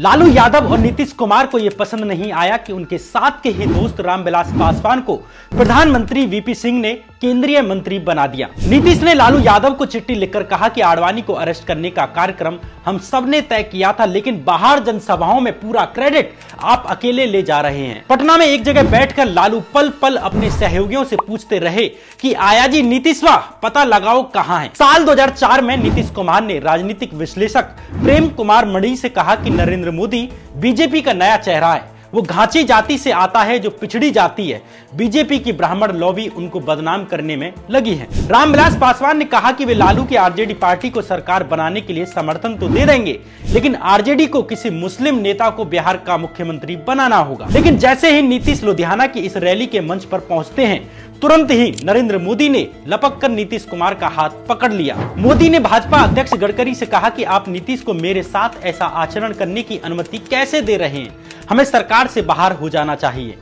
लालू यादव और नीतीश कुमार को यह पसंद नहीं आया कि उनके साथ के ही दोस्त रामविलास पासवान को प्रधानमंत्री वीपी सिंह ने केंद्रीय मंत्री बना दिया। नीतीश ने लालू यादव को चिट्ठी लिखकर कहा कि आडवाणी को अरेस्ट करने का कार्यक्रम हम सबने तय किया था, लेकिन बाहर जनसभाओं में पूरा क्रेडिट आप अकेले ले जा रहे हैं। पटना में एक जगह बैठकर लालू पल पल अपने सहयोगियों से पूछते रहे कि आया जी नीतीशवा पता लगाओ कहाँ है। साल 2004 में नीतीश कुमार ने राजनीतिक विश्लेषक प्रेम कुमार मणी से कहा कि नरेंद्र मोदी बीजेपी का नया चेहरा है, वो घांची जाति से आता है जो पिछड़ी जाति है। बीजेपी की ब्राह्मण लॉबी उनको बदनाम करने में लगी है। रामविलास पासवान ने कहा कि वे लालू की आरजेडी पार्टी को सरकार बनाने के लिए समर्थन तो दे देंगे, लेकिन आरजेडी को किसी मुस्लिम नेता को बिहार का मुख्यमंत्री बनाना होगा। लेकिन जैसे ही नीतीश लुधियाना की इस रैली के मंच पर पहुंचते हैं, तुरंत ही नरेंद्र मोदी ने लपक कर नीतीश कुमार का हाथ पकड़ लिया। मोदी ने भाजपा अध्यक्ष गडकरी से कहा कि आप नीतीश को मेरे साथ ऐसा आचरण करने की अनुमति कैसे दे रहे हैं, हमें सरकार से बाहर हो जाना चाहिए।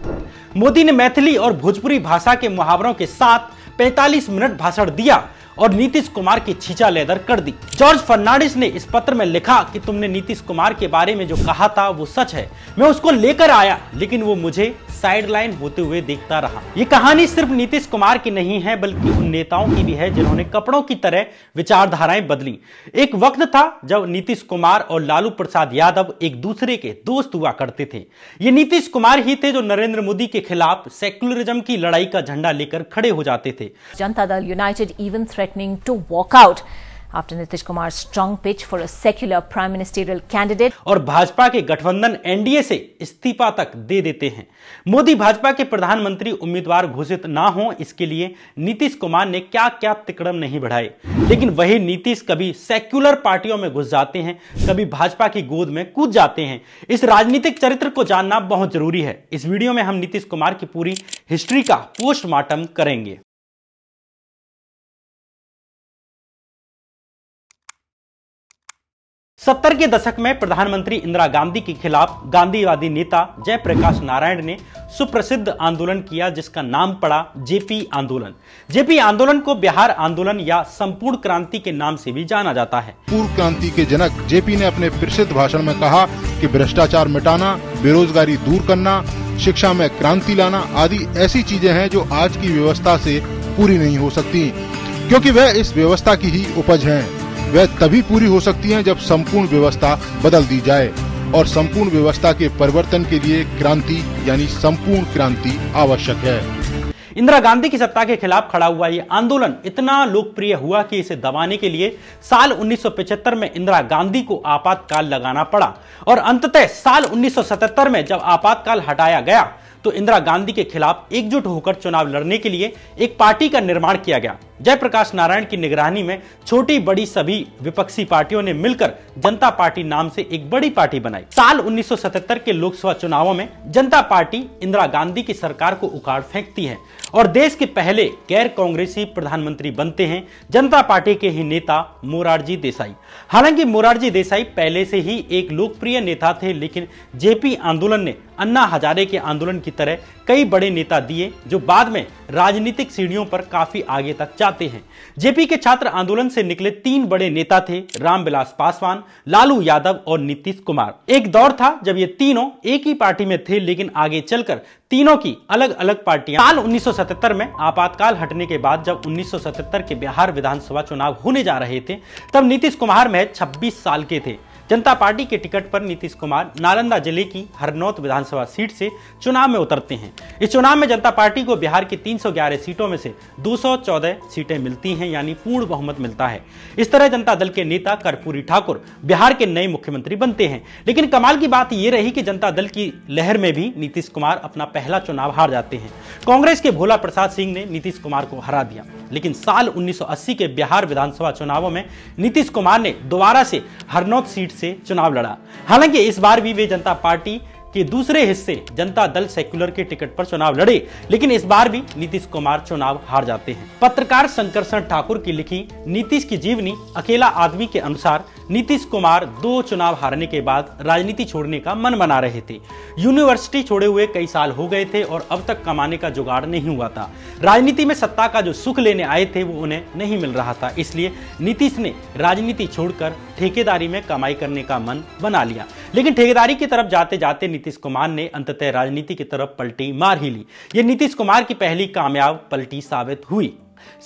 मोदी ने मैथिली और भोजपुरी भाषा के मुहावरों के साथ 45 मिनट भाषण दिया और नीतीश कुमार की छींचा लेदर कर दी। जॉर्ज फर्नांडिस ने इस पत्र में लिखा कि तुमने नीतीश कुमार के बारे में जो कहा था वो सच है, मैं उसको लेकर आया, लेकिन वो मुझे साइडलाइन होते हुए देखता रहा। ये कहानी सिर्फ नीतीश कुमार की नहीं है, बल्कि उन नेताओं की भी है जिन्होंने कपड़ों की तरह विचारधाराएं बदली। एक वक्त था जब नीतीश कुमार और लालू प्रसाद यादव एक दूसरे के दोस्त हुआ करते थे। ये नीतीश कुमार ही थे जो नरेंद्र मोदी के खिलाफ सेक्युलरिज्म की लड़ाई का झंडा लेकर खड़े हो जाते थे। Janata Dal United even threatening to walk out after Nitish Kumar's strong pitch for a secular prime ministerial candidate और भाजपा के गठबंधन एनडीए से इस्तीफा तक दे देते हैं। मोदी भाजपा के प्रधानमंत्री उम्मीदवार घोषित ना हो, इसके लिए नीतीश कुमार ने क्या-क्या तिकड़म नहीं बढ़ाए। लेकिन वही नीतीश कभी सेक्युलर पार्टियों में घुस जाते हैं, कभी भाजपा की गोद में कूद जाते हैं। इस राजनीतिक चरित्र को जानना बहुत जरूरी है। इस वीडियो में हम नीतीश कुमार की पूरी हिस्ट्री का पोस्टमार्टम करेंगे। सत्तर के दशक में प्रधानमंत्री इंदिरा गांधी के खिलाफ गांधीवादी नेता जयप्रकाश नारायण ने सुप्रसिद्ध आंदोलन किया, जिसका नाम पड़ा जेपी आंदोलन। जेपी आंदोलन को बिहार आंदोलन या संपूर्ण क्रांति के नाम से भी जाना जाता है। पूर्व क्रांति के जनक जेपी ने अपने प्रसिद्ध भाषण में कहा कि भ्रष्टाचार मिटाना, बेरोजगारी दूर करना, शिक्षा में क्रांति लाना आदि ऐसी चीजें हैं जो आज की व्यवस्था से पूरी नहीं हो सकती, क्योंकि वह इस व्यवस्था की ही उपज है। वह तभी पूरी हो सकती है जब संपूर्ण व्यवस्था बदल दी जाए, और संपूर्ण व्यवस्था के परिवर्तन के लिए क्रांति यानी संपूर्ण क्रांति आवश्यक है। इंदिरा गांधी की सत्ता के खिलाफ खड़ा हुआ ये आंदोलन इतना लोकप्रिय हुआ कि इसे दबाने के लिए साल 1975 में इंदिरा गांधी को आपातकाल लगाना पड़ा, और अंततः साल 1977 में जब आपातकाल हटाया गया तो इंदिरा गांधी के खिलाफ एकजुट होकर चुनाव लड़ने के लिए एक पार्टी का निर्माण किया गया। जयप्रकाश नारायण की निगरानी में छोटी बड़ी सभी विपक्षी पार्टियों ने मिलकर जनता पार्टी नाम से एक बड़ी पार्टी बनाई। साल 1977 के लोकसभा चुनावों में जनता पार्टी इंदिरा गांधी की सरकार को उखाड़ फेंकती है और देश के पहले गैर कांग्रेसी प्रधानमंत्री बनते हैं जनता पार्टी के ही नेता मोरारजी देसाई। हालांकि मोरारजी देसाई पहले से ही एक लोकप्रिय नेता थे, लेकिन जेपी आंदोलन ने अन्ना हजारे के आंदोलन की तरह कई बड़े नेता दिए जो बाद में राजनीतिक सीढ़ियों पर काफी आगे तक जाते हैं। जेपी के छात्र आंदोलन से निकले तीन बड़े नेता थे रामविलास पासवान, लालू यादव और नीतीश कुमार। एक दौर था जब ये तीनों एक ही पार्टी में थे, लेकिन आगे चलकर तीनों की अलग अलग पार्टियां। साल 1977 में आपातकाल हटने के बाद जब 1977 के बिहार विधानसभा चुनाव होने जा रहे थे, तब नीतीश कुमार महज 26 साल के थे। जनता पार्टी के टिकट पर नीतीश कुमार नालंदा जिले की हरनौत विधानसभा सीट से चुनाव में उतरते हैं। इस चुनाव में जनता पार्टी को बिहार की 311 सीटों में से 214 सीटें मिलती हैं, यानी पूर्ण बहुमत मिलता है। इस तरह जनता दल के नेता कर्पूरी ठाकुर बिहार के नए मुख्यमंत्री बनते हैं। लेकिन कमाल की बात यह रही कि जनता दल की लहर में भी नीतीश कुमार अपना पहला चुनाव हार जाते हैं। कांग्रेस के भोला प्रसाद सिंह ने नीतीश कुमार को हरा दिया, लेकिन साल 1980 के बिहार विधानसभा चुनावों में नीतीश कुमार ने दोबारा से हरनौत सीट से चुनाव लड़ा। हालांकि इस बार भी वे जनता पार्टी के दूसरे हिस्से जनता दल सेक्युलर के टिकट पर चुनाव लड़े, लेकिन इस बार भी नीतीश कुमार चुनाव हार जाते हैं। पत्रकार संकर्षण ठाकुर की लिखी नीतीश की जीवनी अकेला आदमी के अनुसार नीतीश कुमार दो चुनाव हारने के बाद राजनीति छोड़ने का मन बना रहे थे। यूनिवर्सिटी छोड़े हुए कई साल हो गए थे और अब तक कमाने का जुगाड़ नहीं हुआ था। राजनीति में सत्ता का जो सुख लेने आए थे वो उन्हें नहीं मिल रहा था, इसलिए नीतीश ने राजनीति छोड़कर ठेकेदारी में कमाई करने का मन बना लिया। लेकिन ठेकेदारी की तरफ जाते जाते नीतीश कुमार ने अंततः राजनीति की तरफ पलटी मार ही ली। ये नीतीश कुमार की पहली कामयाब पलटी साबित हुई।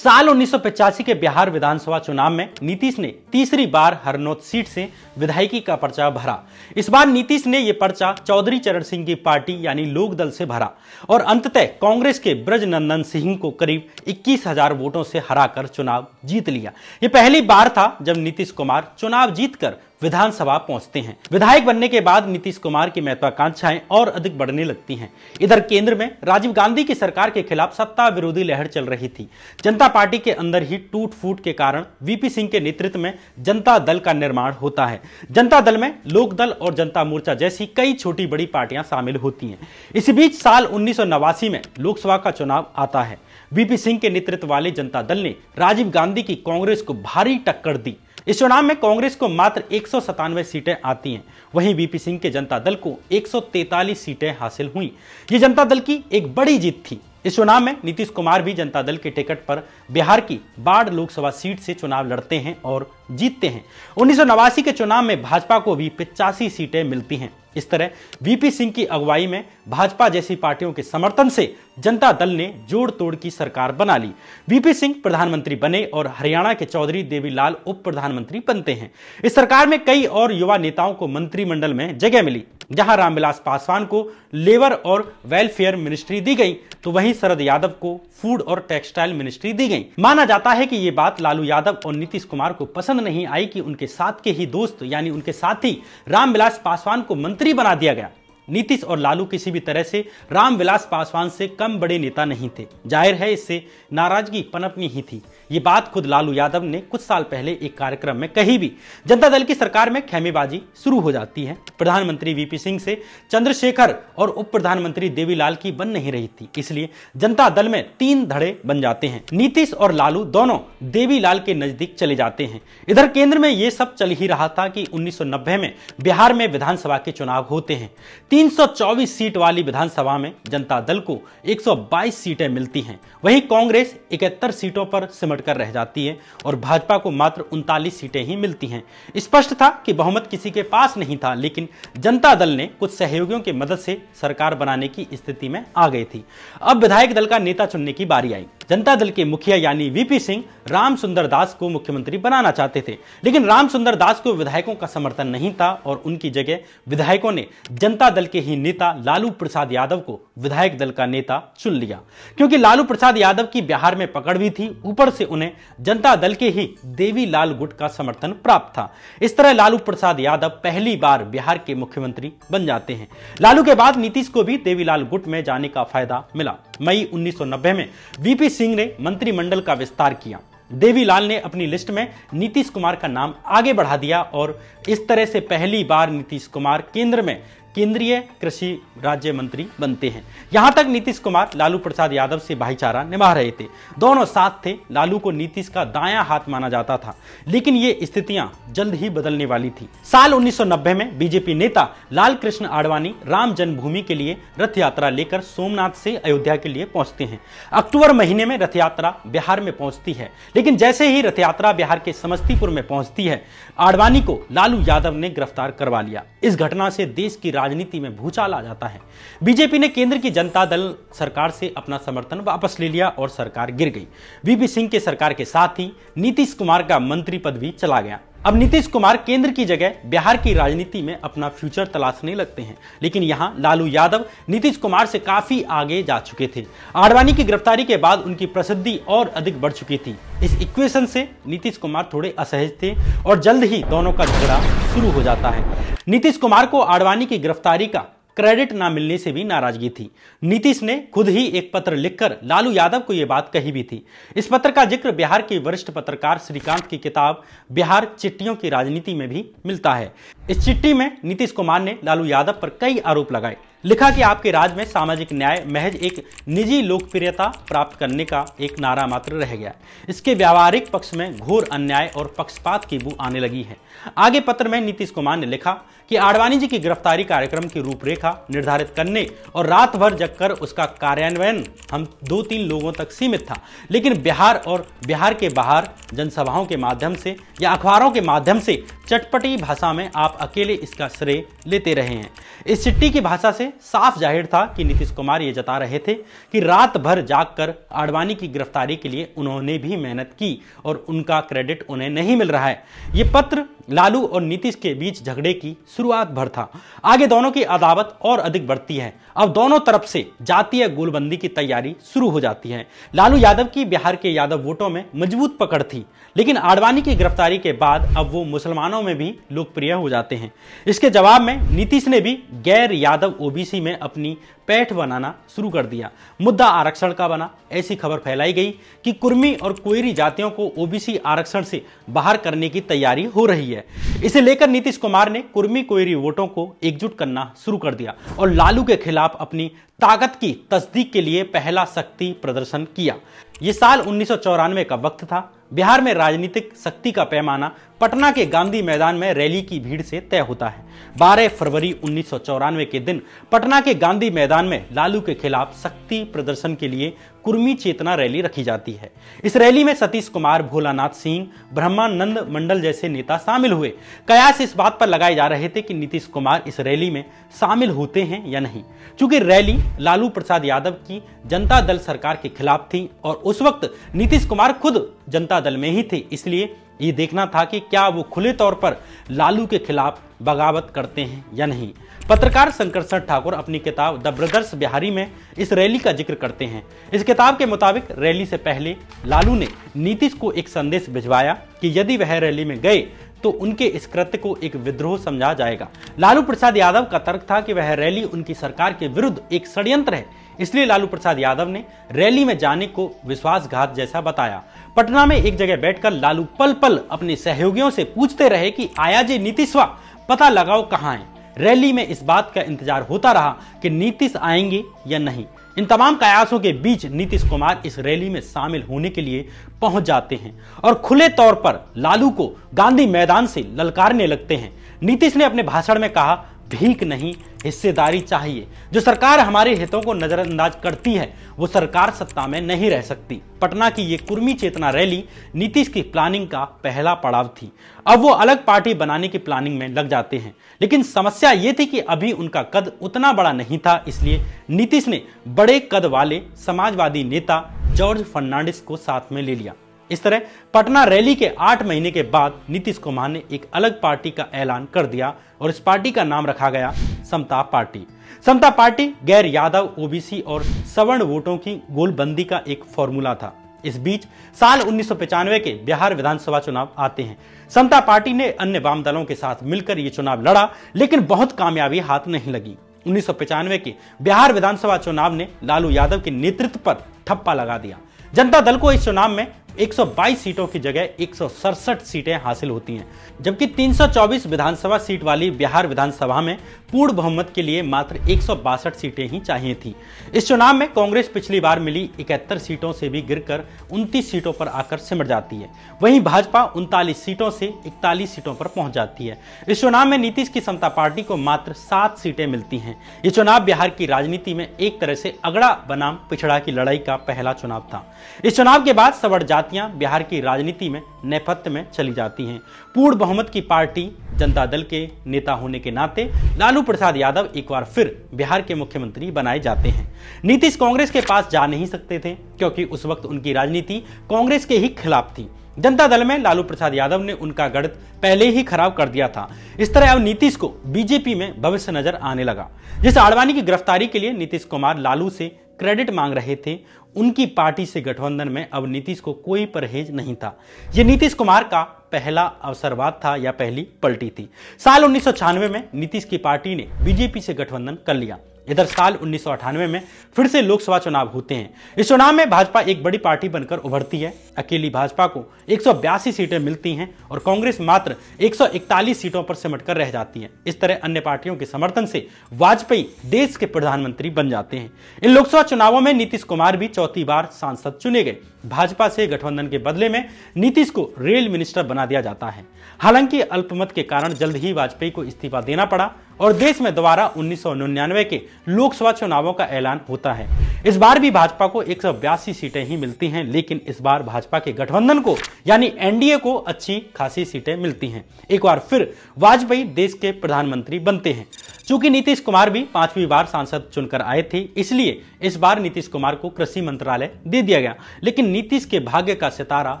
साल 1985 के बिहार विधानसभा चुनाव में नीतीश ने तीसरी बार हरनौत सीट से विधायकी का पर्चा भरा। इस बार नीतीश ने यह पर्चा चौधरी चरण सिंह की पार्टी यानी लोकदल से भरा और अंततः कांग्रेस के ब्रजनंदन सिंह को करीब 21,000 वोटों से हराकर चुनाव जीत लिया। यह पहली बार था जब नीतीश कुमार चुनाव जीतकर विधानसभा पहुंचते हैं। विधायक बनने के बाद नीतीश कुमार की महत्वाकांक्षाएं और अधिक बढ़ने लगती हैं। इधर केंद्र में राजीव गांधी की सरकार के खिलाफ सत्ता विरोधी लहर चल रही थी। जनता पार्टी के अंदर ही टूट फूट के कारण वीपी सिंह के नेतृत्व में जनता दल का निर्माण होता है। जनता दल में लोकदल और जनता मोर्चा जैसी कई छोटी बड़ी पार्टियां शामिल होती हैं। इसी बीच साल 1989 में लोकसभा का चुनाव आता है। वीपी सिंह के नेतृत्व वाले जनता दल ने राजीव गांधी की कांग्रेस को भारी टक्कर दी। इस चुनाव में कांग्रेस को मात्र 197 सीटें आती हैं, वहीं वीपी सिंह के जनता दल को 143 सीटें हासिल हुई। ये जनता दल की एक बड़ी जीत थी। इस चुनाव में नीतीश कुमार भी जनता दल के टिकट पर बिहार की बाढ़ लोकसभा सीट से चुनाव लड़ते हैं और जीतते हैं। 1989 के चुनाव में भाजपा को भी 85 सीटें मिलती हैं। इस तरह वीपी सिंह की अगुवाई में भाजपा जैसी पार्टियों के समर्थन से जनता दल ने जोड़ तोड़ की सरकार बना ली। वीपी सिंह प्रधानमंत्री बने और हरियाणा के चौधरी देवीलाल उप प्रधानमंत्री बनते हैं। इस सरकार में कई और युवा नेताओं को मंत्रिमंडल में जगह मिली। जहां रामविलास पासवान को लेबर और वेलफेयर मिनिस्ट्री दी गई तो वहीं शरद यादव को फूड और टेक्सटाइल मिनिस्ट्री दी गई। माना जाता है कि ये बात लालू यादव और नीतीश कुमार को पसंद नहीं आई कि उनके साथ के ही दोस्त यानी उनके साथी रामविलास पासवान को मंत्री बना दिया गया। नीतीश और लालू किसी भी तरह से रामविलास पासवान से कम बड़े नेता नहीं थे। जाहिर है इससे नाराजगी पनपनी ही थी। ये बात खुद लालू यादव ने कुछ साल पहले एक कार्यक्रम में कही भी। जनता दल की सरकार में खेमेबाजी शुरू हो जाती है। प्रधानमंत्री वीपी सिंह से चंद्रशेखर और उप प्रधानमंत्री देवीलाल की बन नहीं रही थी, इसलिए जनता दल में तीन धड़े बन जाते हैं। नीतीश और लालू दोनों देवीलाल के नजदीक चले जाते हैं। इधर केंद्र में ये सब चल ही रहा था कि 1990 में बिहार में विधानसभा के चुनाव होते हैं। 324 सीट वाली विधानसभा में जनता दल को 122 सीटें मिलती हैं, वहीं कांग्रेस 71 सीटों पर सिमट कर रह जाती है और भाजपा को मात्र 39 सीटें ही मिलती हैं। स्पष्ट था कि बहुमत किसी के पास नहीं था, लेकिन जनता दल ने कुछ सहयोगियों की मदद से सरकार बनाने की स्थिति में आ गई थी। अब विधायक दल का नेता चुनने की बारी आई। जनता दल के मुखिया यानी वीपी सिंह राम सुंदर दास को मुख्यमंत्री बनाना चाहते थे, लेकिन राम सुंदर दास को विधायकों का समर्थन नहीं था और उनकी जगह विधायकों ने जनता दल के ही नेता लालू प्रसाद यादव को विधायक दल का नेता चुन लिया। क्योंकि लालू प्रसाद यादव की बिहार में पकड़ भी थी, ऊपर से उन्हें जनता दल के ही देवीलाल गुट का समर्थन प्राप्त था। इस तरह लालू प्रसाद यादव पहली बार बिहार के मुख्यमंत्री बन जाते हैं। लालू के बाद नीतीश को भी देवीलाल गुट में जाने का फायदा मिला। मई 1990 में वीपी सिंह ने मंत्रिमंडल का विस्तार किया। देवीलाल ने अपनी लिस्ट में नीतीश कुमार का नाम आगे बढ़ा दिया और इस तरह से पहली बार नीतीश कुमार केंद्र में केंद्रीय कृषि राज्य मंत्री बनते हैं। यहां तक नीतीश कुमार लालू प्रसाद यादव से भाईचारा निभा रहे थे, दोनों साथ थे। लालू को नीतीश का दायां हाथ माना जाता था, लेकिन ये स्थितियां जल्द ही बदलने वाली थी। साल 1990 में बीजेपी नेता लाल कृष्ण आडवाणी राम जन्मभूमि के लिए रथ यात्रा लेकर सोमनाथ से अयोध्या के लिए पहुंचते हैं। अक्टूबर महीने में रथ यात्रा बिहार में पहुंचती है, लेकिन जैसे ही रथ यात्रा बिहार के समस्तीपुर में पहुंचती है, आडवाणी को लालू यादव ने गिरफ्तार करवा लिया। इस घटना से देश की राजनीति में भूचाल आ जाता है। बीजेपी ने केंद्र की जनता दल सरकार से अपना समर्थन वापस ले लिया और सरकार गिर गई। वीपी सिंह के सरकार के साथ ही नीतीश कुमार का मंत्री पद भी चला गया। अब नीतीश कुमार केंद्र की जगह बिहार की राजनीति में अपना फ्यूचर तलाशने लगते हैं, लेकिन यहां लालू यादव नीतीश कुमार से काफी आगे जा चुके थे। आडवाणी की गिरफ्तारी के बाद उनकी प्रसिद्धि और अधिक बढ़ चुकी थी। इस इक्वेशन से नीतीश कुमार थोड़े असहज थे और जल्द ही दोनों का झगड़ा शुरू हो जाता है। नीतीश कुमार को आडवाणी की गिरफ्तारी का क्रेडिट ना मिलने से भी नाराजगी थी। नीतीश ने खुद ही एक पत्र लिखकर लालू यादव को ये बात कही भी थी। इस पत्र का जिक्र बिहार के वरिष्ठ पत्रकार श्रीकांत की किताब बिहार चिट्ठियों की राजनीति में भी मिलता है। इस चिट्ठी में नीतीश कुमार ने लालू यादव पर कई आरोप लगाए। लिखा कि आपके राज्य में सामाजिक न्याय महज एक निजी लोकप्रियता प्राप्त करने का एक नारा मात्र रह गया। इसके व्यावहारिक पक्ष में घोर अन्याय और पक्षपात की बू आने लगी है। आगे पत्र में नीतीश कुमार ने लिखा कि आडवाणी जी की गिरफ्तारी कार्यक्रम की रूपरेखा निर्धारित करने और रात भर जगकर उसका कार्यान्वयन हम 2-3 लोगों तक सीमित था, लेकिन बिहार और बिहार के बाहर जनसभाओं के माध्यम से या अखबारों के माध्यम से चटपटी भाषा में आप अकेले इसका श्रेय लेते रहे हैं। इस चिट्ठी की भाषा से साफ जाहिर था कि नीतीश कुमार ये जता रहे थे कि रात भर जागकर आडवाणी की गिरफ्तारी के लिए उन्होंने भी मेहनत की और उनका क्रेडिट उन्हें नहीं मिल रहा है। ये पत्र लालू और नीतीश के बीच झगड़े की शुरुआत भर था। आगे दोनों की अदावत और अधिक बढ़ती है। अब दोनों तरफ से जातीय गोलबंदी की तैयारी शुरू हो जाती है। लालू यादव की बिहार के यादव वोटों में मजबूत पकड़ थी, लेकिन आडवाणी की गिरफ्तारी के बाद अब वो मुसलमानों में भी लोकप्रिय हो जाते हैं। इसके जवाब में नीतीश ने भी गैर यादव ओबीसी में अपनी पैठ बनाना शुरू कर दिया। मुद्दा आरक्षण का बना। ऐसी खबर फैलाई गई कि कुर्मी और कोयरी जातियों को ओबीसी आरक्षण से बाहर करने की तैयारी हो रही है। इसे लेकर नीतीश कुमार ने कुर्मी कोयरी वोटों को एकजुट करना शुरू कर दिया और लालू के खिलाफ अपनी ताकत की तस्दीक के लिए पहला शक्ति प्रदर्शन किया। ये साल 1994 का वक्त था। बिहार में राजनीतिक शक्ति का पैमाना पटना के गांधी मैदान में रैली की भीड़ से तय होता है। 12 फरवरी 1994 के दिन पटना के गांधी मैदान में लालू के खिलाफ शक्ति प्रदर्शन के लिए कुर्मी चेतना रैली रखी जाती है। इस रैली में सतीश कुमार, भोला नाथ सिंह, ब्रह्मानंद मंडल जैसे नेता शामिल हुए। कयास इस बात पर लगाए जा रहे थे कि नीतीश कुमार इस रैली में शामिल होते हैं या नहीं। चूंकि रैली लालू प्रसाद यादव की जनता दल सरकार के खिलाफ थी और उस वक्त नीतीश कुमार खुद जनता दल में ही थे, इसलिए ये देखना था कि क्या वो खुले तौर पर लालू के खिलाफ बगावत करते हैं या नहीं। पत्रकार संकर्षण ठाकुर अपनी किताब द ब्रदर्स बिहारी में इस रैली का जिक्र करते हैं। इस किताब के मुताबिक रैली से पहले लालू ने नीतीश को एक संदेश भिजवाया कि यदि वह रैली में गए तो उनके इस कृत्य को एक विद्रोह समझा जाएगा। लालू प्रसाद यादव का तर्क था कि वह रैली उनकी सरकार के विरुद्ध एक षड्यंत्र है, इसलिए लालू प्रसाद यादव ने रैली में जाने को विश्वासघात जैसा बताया। पटना में एक जगह बैठकर लालू पल पल अपने सहयोगियों से पूछते रहे कि आया जे नीतीशवा, पता लगाओ कहाँ है। रैली में इस बात का इंतजार होता रहा कि नीतीश आएंगे या नहीं। इन तमाम कयासों के बीच नीतीश कुमार इस रैली में शामिल होने के लिए पहुंच जाते हैं और खुले तौर पर लालू को गांधी मैदान से ललकारने लगते हैं। नीतीश ने अपने भाषण में कहा, भीख नहीं हिस्सेदारी चाहिए। जो सरकार हमारे हितों को नजरअंदाज करती है वो सरकार सत्ता में नहीं रह सकती। पटना की ये कुर्मी चेतना रैली नीतीश की प्लानिंग का पहला पड़ाव थी। अब वो अलग पार्टी बनाने की प्लानिंग में लग जाते हैं, लेकिन समस्या ये थी कि अभी उनका कद उतना बड़ा नहीं था, इसलिए नीतीश ने बड़े कद वाले समाजवादी नेता जॉर्ज फर्नांडिस को साथ में ले लिया। इस तरह पटना रैली के 8 महीने के बाद नीतीश कुमार ने एक अलग पार्टी का ऐलान कर दिया और इस पार्टी का नाम रखा गया समता पार्टी। समता पार्टी गैर यादव, ओबीसी और सवर्ण वोटों की गोलबंदी का एक फॉर्मूला था। इस बीच साल 1995 के बिहार विधानसभा चुनाव आते हैं। समता पार्टी ने अन्य वाम दलों के साथ मिलकर ये चुनाव लड़ा, लेकिन बहुत कामयाबी हाथ नहीं लगी। 1995 के बिहार विधानसभा चुनाव ने लालू यादव के नेतृत्व पर ठप्पा लगा दिया। जनता दल को इस चुनाव में 122 सीटों की जगह 167 सीटें हासिल होती हैं, जबकि 324 विधानसभा सीट वाली बिहार विधानसभा में पूर्ण बहुमत के लिए मात्र 162 सीटें ही चाहिए थी। इस चुनाव में कांग्रेस पिछली बार मिली 71 सीटों से भी गिरकर 29 सीटों पर आकर सिमट जाती है। वहीं भाजपा 39 सीटों से 41 सीटों पर पहुंच जाती है। इस चुनाव में नीतीश की समता पार्टी को मात्र 7 सीटें मिलती हैं। ये चुनाव बिहार की राजनीति में एक तरह से अगड़ा बनाम पिछड़ा की लड़ाई का पहला चुनाव था। इस चुनाव के बाद सवर्ण जातियां बिहार की राजनीति में नेपथ्य में चली जाती हैं। पूर्ण बहुमत की पार्टी जनता दल के नेता होने के नाते लालू प्रसाद यादव एक बार फिर बिहार के मुख्यमंत्री बनाए जाते हैं। नीतीश कांग्रेस के पास जा नहीं सकते थे क्योंकि उस वक्त उनकी राजनीति कांग्रेस के ही खिलाफ थी। जनता दल में लालू प्रसाद यादव ने उनका गणित पहले ही खराब कर दिया था। इस तरह अब नीतीश को बीजेपी में भविष्य नजर आने लगा। जिस आडवाणी की गिरफ्तारी के लिए नीतीश कुमार लालू से क्रेडिट मांग रहे थे, उनकी पार्टी से गठबंधन में अब नीतीश को कोई परहेज नहीं था। यह नीतीश कुमार का पहला अवसरवाद था या पहली पलटी थी। साल 1996 में नीतीश की पार्टी ने बीजेपी से गठबंधन कर लिया। इधर साल 1998 में फिर से लोकसभा चुनाव होते हैं। इस चुनाव में भाजपा एक बड़ी पार्टी बनकर उभरती है। अकेली भाजपा को 182 सीटें मिलती हैं और कांग्रेस मात्र 141 सीटों पर सिमटकर रह जाती है। इस तरह अन्य पार्टियों के समर्थन से वाजपेयी देश के प्रधानमंत्री बन जाते हैं। इन लोकसभा चुनावों में नीतीश कुमार भी चौथी बार सांसद चुने गए। भाजपा से गठबंधन के बदले में नीतीश को रेल मिनिस्टर बना दिया जाता है। हालांकि अल्पमत के कारण जल्द ही वाजपेयी को इस्तीफा देना पड़ा और देश में दोबारा 1999 के लोकसभा चुनावों का ऐलान होता है। इस बार भी भाजपा को 182 सीटें ही मिलती हैं, लेकिन इस बार भाजपा के गठबंधन को यानी एनडीए को अच्छी खासी सीटें मिलती हैं। एक बार फिर वाजपेयी देश के प्रधानमंत्री बनते हैं। चूंकि नीतीश कुमार भी पांचवी बार सांसद चुनकर आए थे, इसलिए इस बार नीतीश कुमार को कृषि मंत्रालय दे दिया गया, लेकिन नीतीश के भाग्य का सितारा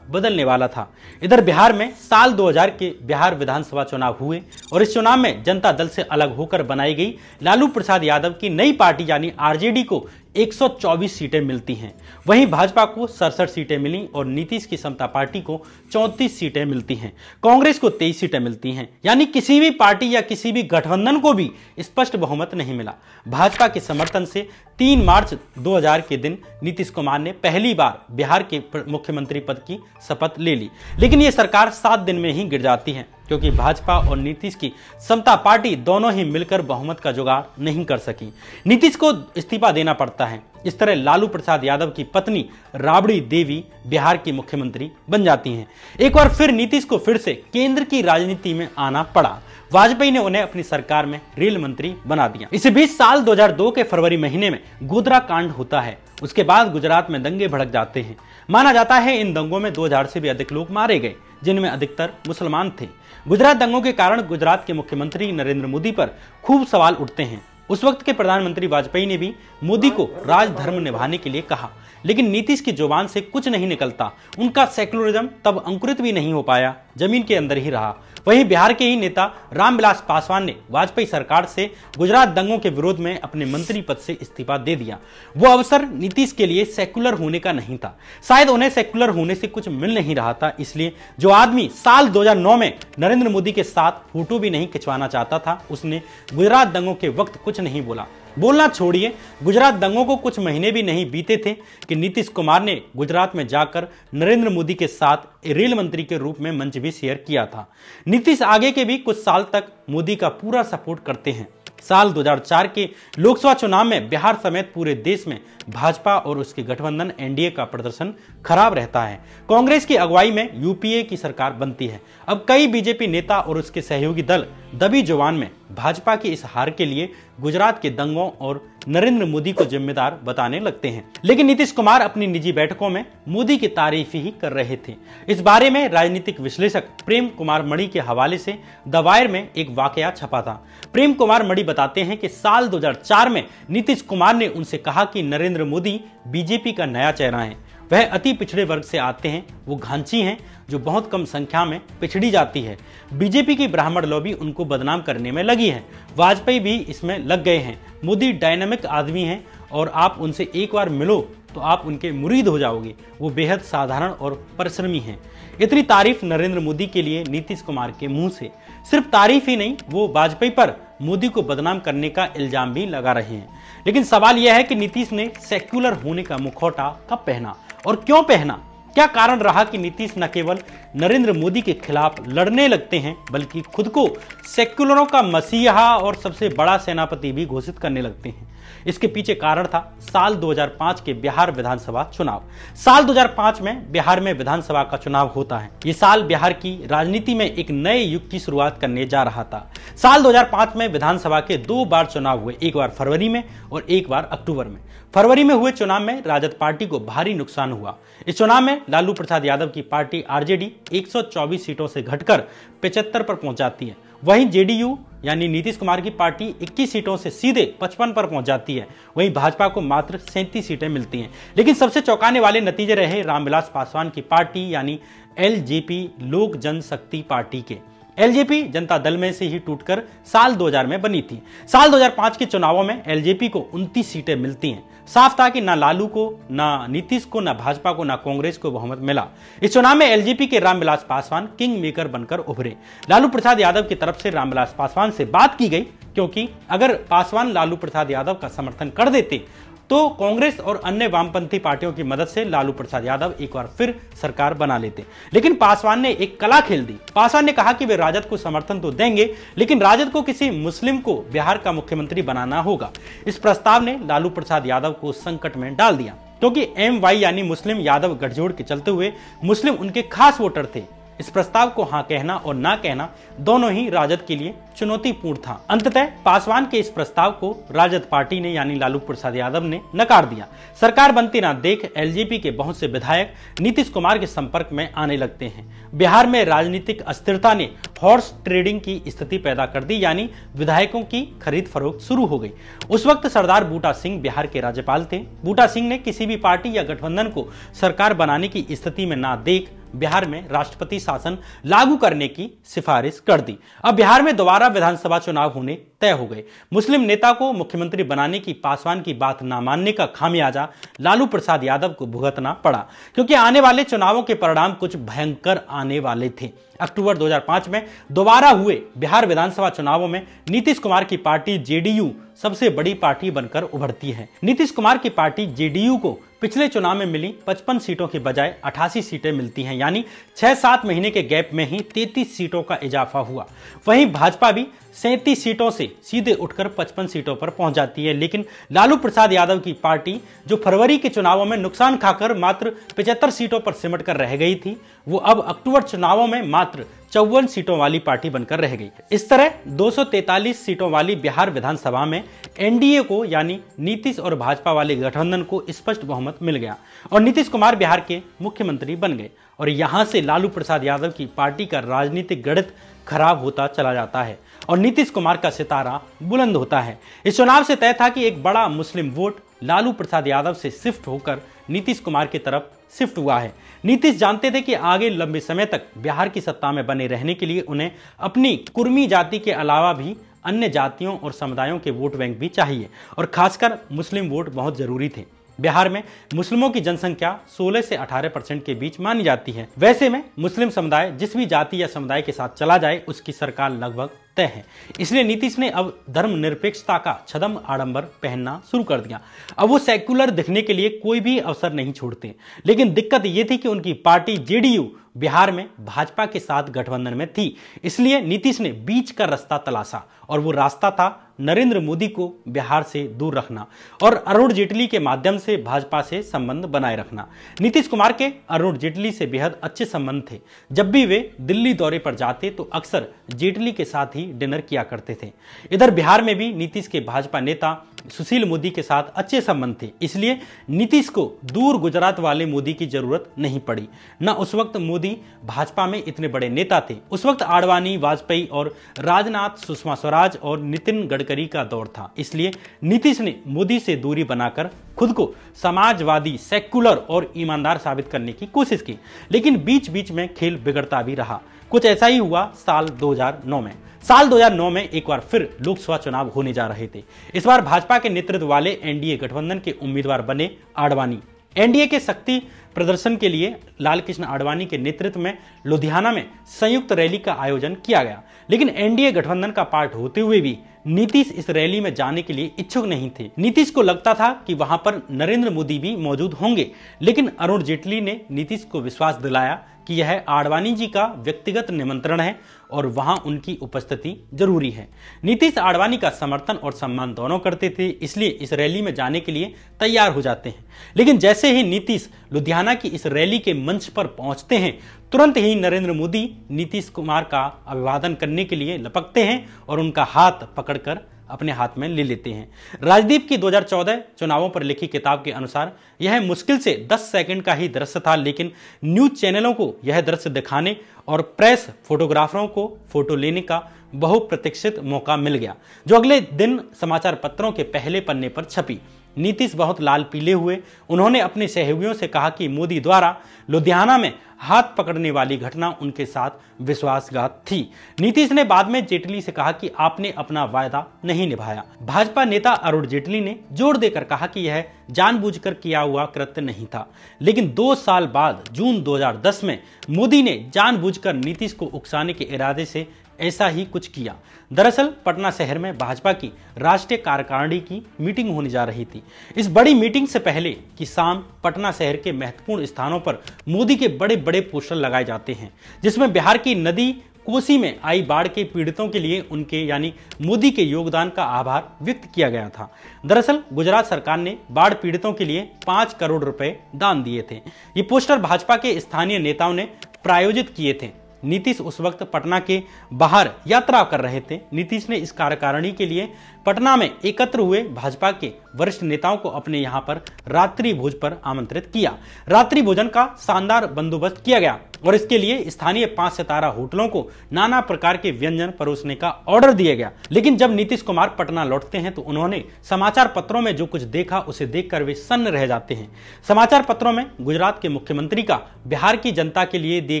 बदलने वाला था। इधर बिहार में साल 2000 के बिहार विधानसभा चुनाव हुए और इस चुनाव में जनता दल से अलग होकर बनाई गई लालू प्रसाद यादव की नई पार्टी यानी आरजेडी को 124 सीटें मिलती हैं। वहीं भाजपा को 67 सीटें मिली और नीतीश की समता पार्टी को 34 सीटें मिलती हैं। कांग्रेस को 23 सीटें मिलती हैं, यानी किसी भी पार्टी या किसी भी गठबंधन को भी स्पष्ट बहुमत नहीं मिला। भाजपा के समर्थन से 3 मार्च 2000 के दिन नीतीश कुमार ने पहली बार बिहार के मुख्यमंत्री पद की शपथ ले ली, लेकिन ये सरकार 7 दिन में ही गिर जाती है, क्योंकि भाजपा और नीतीश की समता पार्टी दोनों ही मिलकर बहुमत का जुगाड़ नहीं कर सकी। नीतीश को इस्तीफा देना पड़ता है। इस तरह लालू प्रसाद यादव की पत्नी राबड़ी देवी बिहार की मुख्यमंत्री बन जाती हैं। एक बार फिर नीतीश को फिर से केंद्र की राजनीति में आना पड़ा। वाजपेयी ने उन्हें अपनी सरकार में रेल मंत्री बना दिया। इसी बीच साल 2002 के फरवरी महीने में गोधरा कांड होता है। उसके बाद गुजरात में दंगे भड़क जाते हैं। माना जाता है इन दंगों में 2000 से भी अधिक लोग मारे गए, जिनमें अधिकतर मुसलमान थे। गुजरात दंगों के कारण गुजरात के मुख्यमंत्री नरेंद्र मोदी पर खूब सवाल उठते हैं। उस वक्त के प्रधानमंत्री वाजपेयी ने भी मोदी को राजधर्म निभाने के लिए कहा, लेकिन नीतीश की जुबान से कुछ नहीं निकलता। उनका सेकुलरिज्म तब अंकुरित भी नहीं हो पाया, जमीन के अंदर ही रहा। वहीं बिहार के ही नेता रामविलास पासवान ने वाजपेयी सरकार से गुजरात दंगों के विरोध में अपने मंत्री पद से इस्तीफा दे दिया। वो अवसर नीतीश के लिए सेकुलर होने का नहीं था। शायद उन्हें सेकुलर होने से कुछ मिल नहीं रहा था, इसलिए जो आदमी साल 2009 में नरेंद्र मोदी के साथ फोटो भी नहीं खिंचवाना चाहता था, उसने गुजरात दंगों के वक्त कुछ नहीं बोला। बोलना छोड़िए, गुजरात दंगों को कुछ महीने भी नहीं बीते थे कि नीतीश कुमार ने गुजरात में जाकर नरेंद्र मोदी के साथ रेल मंत्री के रूप में मंच भी शेयर किया था। नीतीश आगे के भी कुछ साल तक मोदी का पूरा सपोर्ट करते हैं। साल 2004 के लोकसभा चुनाव में बिहार समेत पूरे देश में भाजपा और उसके गठबंधन एनडीए का प्रदर्शन खराब रहता है। कांग्रेस की अगुवाई में यूपीए की सरकार बनती है। अब कई बीजेपी नेता और उसके सहयोगी दल दबी जुबान में भाजपा की इस हार के लिए गुजरात के दंगों और नरेंद्र मोदी को जिम्मेदार बताने लगते हैं। लेकिन नीतीश कुमार अपनी निजी बैठकों में मोदी की तारीफ ही कर रहे थे। इस बारे में राजनीतिक विश्लेषक प्रेम कुमार मणी के हवाले से द वायर में एक वाकया छपा था। प्रेम कुमार मणि बताते हैं कि साल 2004 में नीतीश कुमार ने उनसे कहा कि नरेंद्र मोदी बीजेपी का नया चेहरा है। वह अति पिछड़े वर्ग से आते हैं, वो घांची हैं जो बहुत कम संख्या में पिछड़ी जाती है। बीजेपी की ब्राह्मण लॉबी उनको बदनाम करने में लगी है। वाजपेयी भी इसमें लग गए हैं। मोदी डायनामिक आदमी हैं और आप उनसे एक बार मिलो तो आप उनके मुरीद हो जाओगे। वो बेहद साधारण और परिश्रमी हैं। इतनी तारीफ नरेंद्र मोदी के लिए नीतीश कुमार के मुंह से। सिर्फ तारीफ ही नहीं, वो वाजपेयी पर मोदी को बदनाम करने का इल्जाम भी लगा रहे हैं। लेकिन सवाल यह है कि नीतीश ने सेक्युलर होने का मुखौटा कब पहना और क्यों पहना? क्या कारण रहा कि नीतीश न केवल नरेंद्र मोदी के खिलाफ लड़ने लगते हैं, बल्कि खुद को सेक्युलरों का मसीहा और सबसे बड़ा सेनापति भी घोषित करने लगते हैं? इसके पीछे कारण था साल 2005 के बिहार विधानसभा चुनाव। साल 2005 में बिहार में विधानसभा का चुनाव होता है। ये साल बिहार की राजनीति में एक नए युग की शुरुआत करने जा रहा था। साल 2005 में विधानसभा के 2 बार चुनाव हुए, एक बार फरवरी में और एक बार अक्टूबर में। फरवरी में हुए चुनाव में राजद पार्टी को भारी नुकसान हुआ। इस चुनाव में लालू प्रसाद यादव की पार्टी आरजेडी 124 सीटों से घटकर 75 पर पहुंच जाती है। वहीं जेडीयू यानी नीतीश कुमार की पार्टी 21 सीटों से सीधे 55 पर पहुंच जाती है। वहीं भाजपा को मात्र 37 सीटें मिलती हैं। लेकिन सबसे चौंकाने वाले नतीजे रहे रामविलास पासवान की पार्टी यानी एलजेपी, लोक जनशक्ति पार्टी के। एलजेपी जनता दल में से ही टूटकर साल 2000 में बनी थी। साल 2005 के चुनावों में एलजेपी को 29 सीटें मिलती हैं। साफ था कि ना लालू को, ना नीतीश को, ना भाजपा को, ना कांग्रेस को बहुमत मिला। इस चुनाव में एलजेपी के रामविलास पासवान किंग मेकर बनकर उभरे। लालू प्रसाद यादव की तरफ से रामविलास पासवान से बात की गई, क्योंकि अगर पासवान लालू प्रसाद यादव का समर्थन कर देते तो कांग्रेस और अन्य वामपंथी पार्टियों की मदद से लालू प्रसाद यादव एक बार फिर सरकार बना लेते। लेकिन पासवान ने एक कला खेल दी। पासवान ने कहा कि वे राजद को समर्थन तो देंगे, लेकिन राजद को किसी मुस्लिम को बिहार का मुख्यमंत्री बनाना होगा। इस प्रस्ताव ने लालू प्रसाद यादव को संकट में डाल दिया, क्योंकि एमवाई यानी मुस्लिम यादव गठजोड़ के चलते हुए मुस्लिम उनके खास वोटर थे। इस प्रस्ताव को हाँ कहना और ना कहना दोनों ही राजद के लिए चुनौतीपूर्ण था। अंततः पासवान के इस प्रस्ताव को राजद पार्टी ने यानी लालू प्रसाद यादव ने नकार दिया। सरकार बनती ना देख एलजेपी के बहुत से विधायक नीतीश कुमार के संपर्क में आने लगते हैं। बिहार में राजनीतिक अस्थिरता ने हॉर्स ट्रेडिंग की स्थिति पैदा कर दी, यानी विधायकों की खरीद फरोख्त शुरू हो गई। उस वक्त सरदार बूटा सिंह बिहार के राज्यपाल थे। बूटा सिंह ने किसी भी पार्टी या गठबंधन को सरकार बनाने की स्थिति में ना देख बिहार में राष्ट्रपति शासन लागू करने की सिफारिश कर दी। अब बिहार में दोबारा विधानसभा चुनाव होने तय हो गए। मुस्लिम नेता को मुख्यमंत्री बनाने की पासवान की बात ना मानने का खामियाजा लालू प्रसाद यादव को भुगतना पड़ा, क्योंकि आने वाले चुनावों के परिणाम कुछ भयंकर आने वाले थे। अक्टूबर 2005 में दोबारा हुए बिहार विधानसभा चुनावों में नीतीश कुमार की पार्टी जेडीयू सबसे बड़ी पार्टी बनकर उभरती है। नीतीश कुमार की पार्टी जेडीयू को पिछले चुनाव में मिली 55 सीटों के बजाय 88 सीटें मिलती हैं, यानी 6-7 महीने के गैप में ही 33 सीटों का इजाफा हुआ। वहीं भाजपा भी 37 सीटों से सीधे उठकर 55 सीटों पर पहुंच जाती है। लेकिन लालू प्रसाद यादव की पार्टी, जो फरवरी के चुनावों में नुकसान खाकर मात्र 75 सीटों पर सिमट कर रह गई थी, वो अब अक्टूबर चुनावों में मात्र 54 सीटों वाली पार्टी बनकर रह गई। इस तरह 243 सीटों वाली बिहार विधानसभा में एनडीए को यानी नीतीश और भाजपा वाले गठबंधन को स्पष्ट बहुमत मिल गया और नीतीश कुमार बिहार के मुख्यमंत्री बन गए। और यहां से लालू प्रसाद यादव की पार्टी का राजनीतिक गणित खराब होता चला जाता है और नीतीश कुमार का सितारा बुलंद होता है। इस चुनाव से तय था कि एक बड़ा मुस्लिम वोट लालू प्रसाद यादव से शिफ्ट होकर नीतीश कुमार की तरफ शिफ्ट हुआ है। नीतीश जानते थे कि आगे लंबे समय तक बिहार की सत्ता में बने रहने के लिए उन्हें अपनी कुर्मी जाति के अलावा भी अन्य जातियों और समुदायों के वोट बैंक भी चाहिए, और खासकर मुस्लिम वोट बहुत जरूरी थे। बिहार में मुस्लिमों की जनसंख्या 16 से 18% के बीच मानी जाती है। वैसे में मुस्लिम समुदाय जिस भी जाति या समुदाय के साथ चला जाए उसकी सरकार लगभग तय है। इसलिए नीतीश ने अब धर्मनिरपेक्षता का छद्म आडंबर पहनना शुरू कर दिया। अब वो सेक्युलर दिखने के लिए कोई भी अवसर नहीं छोड़ते। लेकिन दिक्कत ये थी कि उनकी पार्टी जेडीयू बिहार में भाजपा के साथ गठबंधन में थी, इसलिए नीतीश ने बीच का रास्ता तलाशा और वो रास्ता था नरेंद्र मोदी को बिहार से दूर रखना और अरुण जेटली के माध्यम से भाजपा से संबंध बनाए रखना। नीतीश कुमार के अरुण जेटली से बेहद अच्छे संबंध थे। जब भी वे दिल्ली दौरे पर जाते तो अक्सर जेटली के साथ ही डिनर किया करते थे। इधर बिहार में भी नीतीश के भाजपा नेता सुशील मोदी के साथ अच्छे संबंध थे, इसलिए नीतीश को दूर गुजरात वाले मोदी की जरूरत नहीं पड़ी। न उस वक्त मोदी भाजपा में इतने बड़े नेता थे। उस वक्त आडवाणी, वाजपेयी और राजनाथ, सुषमा स्वराज और नितिन गडकरी का दौर था, इसलिए नीतीश ने मोदी से दूरी बनाकर खुद को समाजवादी, सेक्युलर और ईमानदार साबित करने की कोशिश की। लेकिन बीच बीच में खेल बिगड़ता भी रहा। कुछ ऐसा ही हुआ साल 2009 में। साल 2009 में एक बार फिर लोकसभा चुनाव होने जा रहे थे। इस बार भाजपा के नेतृत्व वाले एनडीए गठबंधन के उम्मीदवार बने आडवाणी। एनडीए के शक्ति प्रदर्शन के लिए लालकृष्ण आडवाणी के नेतृत्व में लुधियाना में संयुक्त रैली का आयोजन किया गया। लेकिन एनडीए गठबंधन का पार्ट होते हुए भी नीतीश इस रैली में जाने के लिए इच्छुक नहीं थे। नीतीश को लगता था कि वहां पर नरेंद्र मोदी भी मौजूद होंगे, लेकिन अरुण जेटली ने नीतीश को विश्वास दिलाया कि यह आडवाणी जी का व्यक्तिगत निमंत्रण है और वहां उनकी उपस्थिति जरूरी है। नीतीश आडवाणी का समर्थन और सम्मान दोनों करते थे, इसलिए इस रैली में जाने के लिए तैयार हो जाते हैं। लेकिन जैसे ही नीतीश लुधियाना की इस रैली के मंच पर पहुंचते हैं, तुरंत ही नरेंद्र मोदी नीतीश कुमार का अभिवादन करने के लिए लपकते हैं और उनका हाथ पकड़कर अपने हाथ में ले लेते हैं। राजदीप की 2014 चुनावों पर लिखी किताब के अनुसार यह मुश्किल से 10 सेकंड का ही दृश्य था, लेकिन न्यूज चैनलों को यह दृश्य दिखाने और प्रेस फोटोग्राफरों को फोटो लेने का बहुप्रतीक्षित मौका मिल गया, जो अगले दिन समाचार पत्रों के पहले पन्ने पर छपी। नीतीश बहुत लाल पीले हुए। उन्होंने अपने सहयोगियों से कहा कि मोदी द्वारा लुधियाना में हाथ पकड़ने वाली घटना उनके साथ विश्वासघात थी। नीतीश ने बाद में जेटली से कहा कि आपने अपना वायदा नहीं निभाया। भाजपा नेता अरुण जेटली ने जोर देकर कहा कि यह जानबूझकर किया हुआ कृत्य नहीं था। लेकिन 2 साल बाद जून 2010 में मोदी ने जानबूझकर नीतीश को उकसाने के इरादे से ऐसा ही कुछ किया। दरअसल पटना शहर में भाजपा की राष्ट्रीय कार्यकारिणी की मीटिंग होने जा रही थी। इस बड़ी मीटिंग से पहले की शाम पटना शहर के महत्वपूर्ण स्थानों पर मोदी के बड़े बड़े पोस्टर लगाए जाते हैं, जिसमें बिहार की नदी कोसी में आई बाढ़ के पीड़ितों के लिए उनके यानी मोदी के योगदान का आभार व्यक्त किया गया था। दरअसल गुजरात सरकार ने बाढ़ पीड़ितों के लिए 5 करोड़ रुपए दान दिए थे। ये पोस्टर भाजपा के स्थानीय नेताओं ने प्रायोजित किए थे। नीतीश उस वक्त पटना के बाहर यात्रा कर रहे थे। नीतीश ने इस कार्यकारिणी के लिए पटना में एकत्र हुए भाजपा के वरिष्ठ नेताओं को अपने यहां पर रात्रि भोज पर आमंत्रित किया। रात्रि भोजन का शानदार बंदोबस्त किया गया और इसके लिए स्थानीय 5 सितारा होटलों को नाना प्रकार के व्यंजन परोसने का ऑर्डर दिया गया। लेकिन जब नीतीश कुमार पटना लौटते हैं तो उन्होंने समाचार पत्रों में जो कुछ देखा उसे देखकर वे सन्न रह जाते हैं। समाचार पत्रों में गुजरात के मुख्यमंत्री का बिहार की जनता के लिए दिए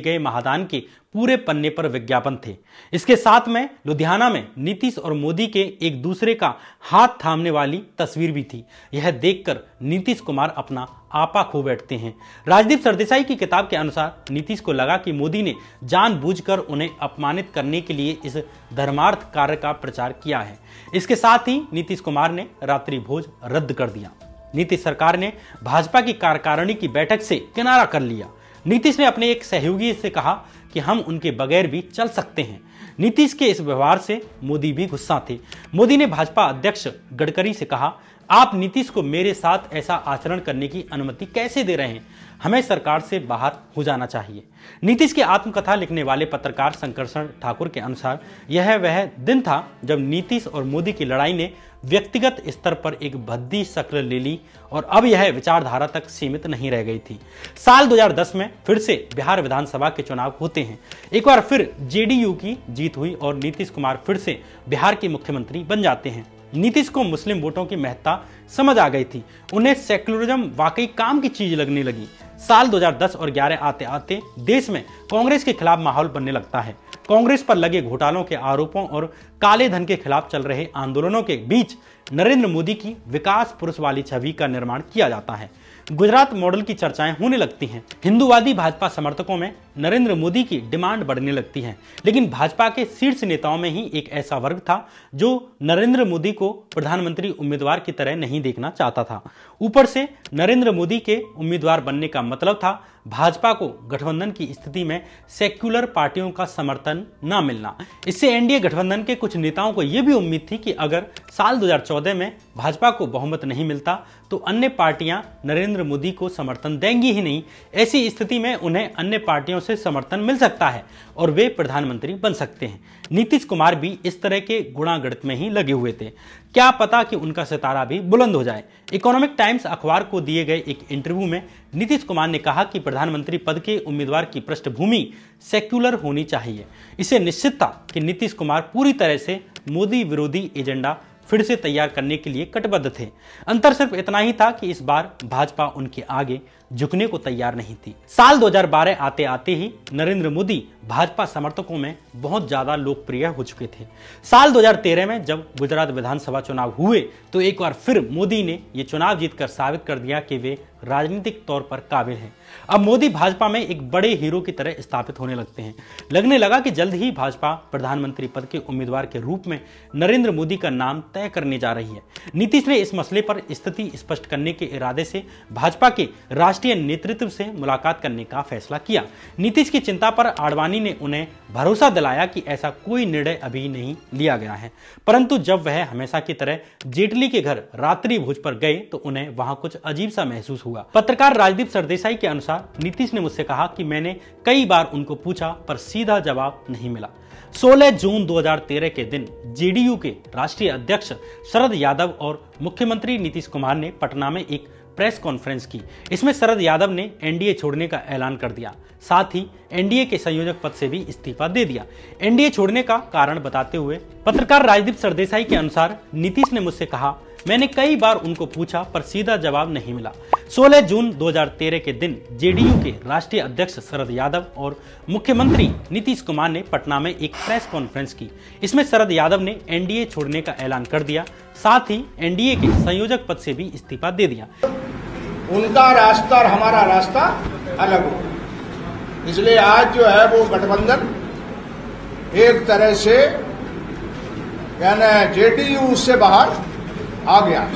गए महादान के पूरे पन्ने पर विज्ञापन थे। इसके साथ में लुधियाना में नीतीश और मोदी के एक दूसरे का हाथ थामने वाली तस्वीर भी थी। यह देखकर नीतीश कुमार अपना आपा खो बैठते हैं। राजदीप सरदेसाई की किताब के अनुसार नीतीश को लगा कि मोदी ने जानबूझकर उन्हें अपमानित करने के लिए इस धर्मार्थ कार्य का प्रचार किया है। इसके साथ ही नीतीश कुमार ने रात्रि भोज रद्द कर दिया। नीतीश सरकार ने भाजपा की कार्यकारिणी की बैठक से किनारा कर लिया। नीतीश ने अपने एक सहयोगी से कहा कि हम उनके बगैर भी चल सकते हैं। नीतीश के इस व्यवहार से मोदी भी गुस्सा थे। मोदी ने भाजपा अध्यक्ष गडकरी से कहा, आप नीतीश को मेरे साथ ऐसा आचरण करने की अनुमति कैसे दे रहे हैं? हमें सरकार से बाहर हो जाना चाहिए। नीतीश के आत्मकथा लिखने वाले पत्रकार संकर्षण ठाकुर के अनुसार यह वह दिन था जब नीतीश और मोदी की लड़ाई ने व्यक्तिगत स्तर पर एक भद्दी शक्ल ले ली और अब यह विचारधारा तक सीमित नहीं रह गई थी। साल 2010 में फिर से बिहार विधानसभा के चुनाव होते हैं। एक बार फिर जेडीयू की जीत हुई और नीतीश कुमार फिर से बिहार के मुख्यमंत्री बन जाते हैं। नीतीश को मुस्लिम वोटों की महत्ता समझ आ गई थी। उन्हें सेकुलरिज्म वाकई काम की चीज लगने लगी। साल 2010 और 11 आते आते देश में कांग्रेस के खिलाफ माहौल बनने लगता है। कांग्रेस पर लगे घोटालों के आरोपों और काले धन के खिलाफ चल रहे आंदोलनों के बीच नरेंद्र मोदी की विकास पुरुष वाली छवि का निर्माण किया जाता है। गुजरात मॉडल की चर्चाएं होने लगती हैं। हिंदुवादी भाजपा समर्थकों में नरेंद्र मोदी की डिमांड बढ़ने लगती है। लेकिन भाजपा के शीर्ष नेताओं में ही एक ऐसा वर्ग था जो नरेंद्र मोदी को प्रधानमंत्री उम्मीदवार की तरह नहीं देखना चाहता था। ऊपर से नरेंद्र मोदी के उम्मीदवार बनने का मतलब था भाजपा को गठबंधन की स्थिति में सेक्युलर पार्टियों का समर्थन न मिलना। इससे एनडीए गठबंधन के कुछ नेताओं को यह भी उम्मीद थी कि अगर साल 2014 में भाजपा को बहुमत नहीं मिलता तो अन्य पार्टियां नरेंद्र मोदी को समर्थन देंगी ही नहीं। ऐसी स्थिति में उन्हें अन्य पार्टियों से समर्थन मिल सकता है और वे प्रधानमंत्री बन सकते हैं। नीतीश कुमार भी इस तरह के गुणागणित में ही लगे हुए थे। क्या पता कि उनका सितारा भी बुलंद हो जाए। इकोनॉमिक टाइम्स अखबार को दिए गए एक इंटरव्यू में नीतीश कुमार ने कहा कि प्रधानमंत्री पद के उम्मीदवार की पृष्ठभूमि सेक्युलर होनी चाहिए। इसे निश्चित था कि नीतीश कुमार पूरी तरह से मोदी विरोधी एजेंडा फिर से तैयार करने के लिए कटिबद्ध थे। अंतर सिर्फ इतना ही था कि इस बार भाजपा उनके आगे झुकने को तैयार नहीं थी। साल 2012 आते आते ही नरेंद्र मोदी भाजपा समर्थकों में बहुत ज्यादा लोकप्रिय हो चुके थे। साल 2013 में जब गुजरात विधानसभा चुनाव हुए तो एक बार फिर मोदी ने ये चुनाव जीतकर साबित कर दिया कि वे राजनीतिक तौर पर काबिल हैं। अब मोदी भाजपा में एक बड़े हीरो की तरह स्थापित होने लगते हैं। लगने लगा कि जल्द ही भाजपा प्रधानमंत्री पद के उम्मीदवार के रूप में नरेंद्र मोदी का नाम तय करने जा रही है। नीतीश ने इस मसले पर स्थिति स्पष्ट करने के इरादे से भाजपा के राष्ट्रीय नेतृत्व से मुलाकात करने का फैसला किया। नीतीश की चिंता पर आडवाणी ने उन्हें भरोसा दिलाया कि ऐसा कोई निर्णय अभी नहीं लिया गया है। परंतु जब वह हमेशा की तरह जेटली के घर रात्रि भोज पर गए तो उन्हें वहां कुछ अजीब सा महसूस हुआ। पत्रकार राजदीप सरदेसाई के अनुसार नीतीश ने मुझसे कहा कि मैंने कई बार उनको पूछा पर सीधा जवाब नहीं मिला। 16 जून 2013 के दिन जेडीयू के राष्ट्रीय अध्यक्ष शरद यादव और मुख्यमंत्री नीतीश कुमार ने पटना में एक प्रेस कॉन्फ्रेंस की। इसमें शरद यादव ने एनडीए छोड़ने का ऐलान कर दिया, साथ ही एनडीए के संयोजक पद से भी इस्तीफा दे दिया। एनडीए छोड़ने का कारण बताते हुए पत्रकार राजदीप सरदेसाई के अनुसार, नीतीश ने मुझसे कहा, मैंने कई बार उनको पूछा पर सीधा जवाब नहीं मिला। 16 जून 2013 के दिन जेडीयू के राष्ट्रीय अध्यक्ष शरद यादव और मुख्यमंत्री नीतीश कुमार ने पटना में एक प्रेस कॉन्फ्रेंस की। इसमें शरद यादव ने एनडीए छोड़ने का ऐलान कर दिया, साथ ही एनडीए के संयोजक पद से भी इस्तीफा दे दिया। उनका रास्ता और हमारा रास्ता अलग हो, इसलिए आज जो है वो गठबंधन एक तरह से यानी जेडीयू से बाहर आ गया।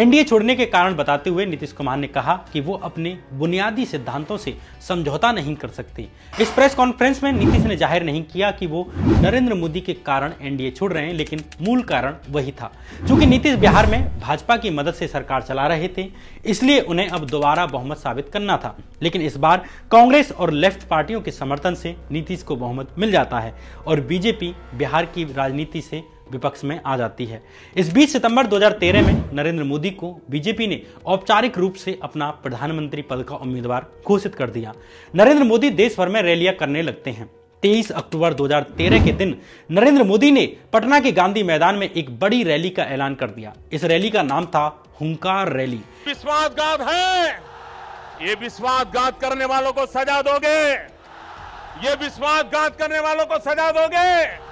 एनडीए छोड़ने के कारण बताते हुए नीतीश कुमार ने कहा कि वो अपने बुनियादी सिद्धांतों से समझौता नहीं कर सकते। इस प्रेस कॉन्फ्रेंस में नीतीश ने जाहिर नहीं किया कि वो नरेंद्र मोदी के कारण एनडीए छोड़ रहे हैं, लेकिन मूल कारण वही था। चूंकि नीतीश बिहार में भाजपा की मदद से सरकार चला रहे थे, इसलिए उन्हें अब दोबारा बहुमत साबित करना था, लेकिन इस बार कांग्रेस और लेफ्ट पार्टियों के समर्थन से नीतीश को बहुमत मिल जाता है और बीजेपी बिहार की राजनीति से विपक्ष में आ जाती है। इस बीच सितंबर 2013 में नरेंद्र मोदी को बीजेपी ने औपचारिक रूप से अपना प्रधानमंत्री पद का उम्मीदवार घोषित कर दिया। नरेंद्र मोदी देश भर में रैलियां करने लगते हैं। 23 अक्टूबर 2013 के दिन नरेंद्र मोदी ने पटना के गांधी मैदान में एक बड़ी रैली का ऐलान कर दिया। इस रैली का नाम था हुंकार रैली। विश्वासघात है, ये विश्वासघात करने वालों को सजा दोगे, ये विश्वासघात करने वालों को सजा दोगे,